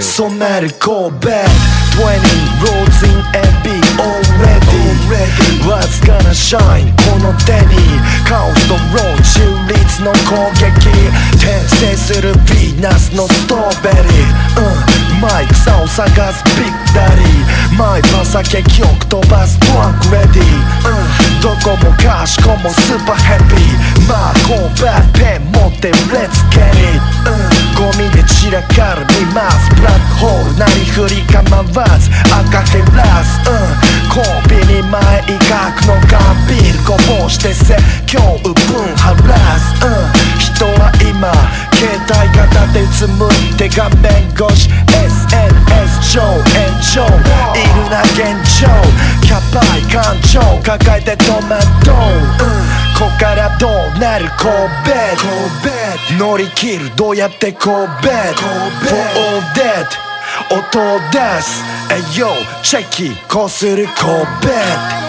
So now I call back 20 roads in MB already. What's gonna shine? この手にカオスとロー中立の攻撃転生するヴィーナスのストロベリーマイクさを探すビッダリーマイバサケ記憶飛ばすトランクレディどこもかしこもスーパーヘビーまあコーバーペン持って Let's get it ゴミで散らかる見ますブラックホールなり振り構わず赤けらすコンビニ前威嚇の缶ビールこぼして説教分晴らす人は今携帯型でうつむって画面越し SNS 上延長いるな現状キャパイ感情抱えて戸惑うここからどうなるコーベット乗り切るどうやってコーベット For all dead 音を出す Ayo チェキこするコーベット